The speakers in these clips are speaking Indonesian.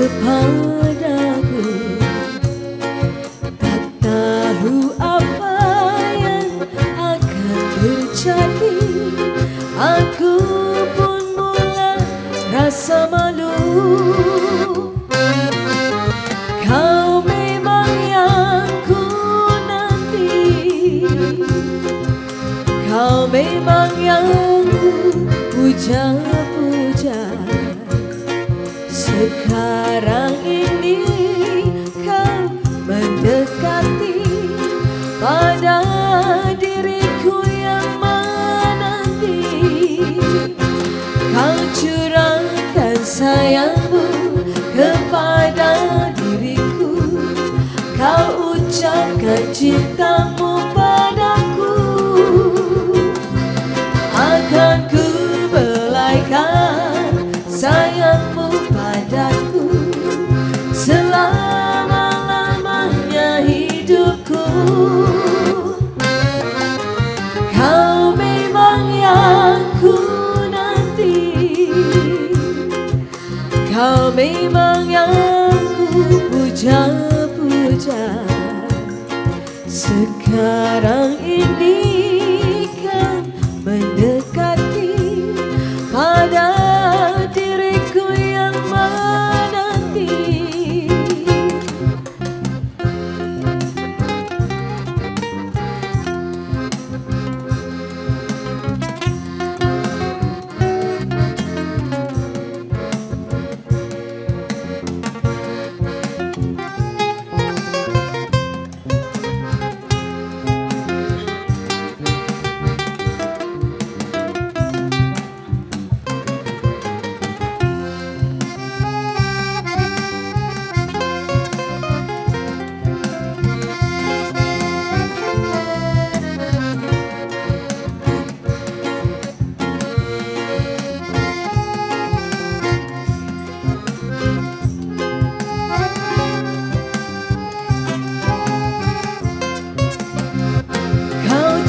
kepadaku. Tak tahu apa yang akan terjadi. Aku pun mulai rasa malu. Kau memang yang ku nanti. Kau memang yang ku puja-puja. Sekarang ini kau mendekati pada diriku yang menanti. Kau curahkan sayangmu kepada diriku. Kau ucapkan cintamu padaku. Akan ku belaikan sayangmu padaku selama-lamanya hidupku. Kau memang yang ku nanti. Kau memang yang ku puja-puja. Sekarang ini kau mendekati pada diriku yang menanti.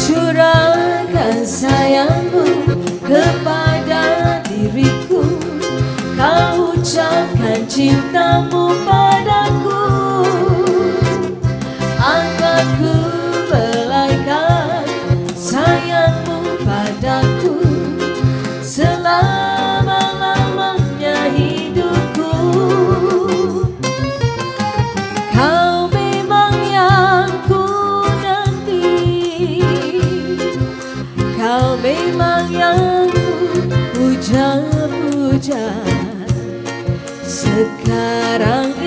Curahkan sayangmu kepada diriku. Kau ucapkan cintamu padaku. Akan ku belaikan sayangmu padaku selama-lamanya hidupku. Kau memang yang ku nanti. Kau memang yang ku puja-puja. Sekarang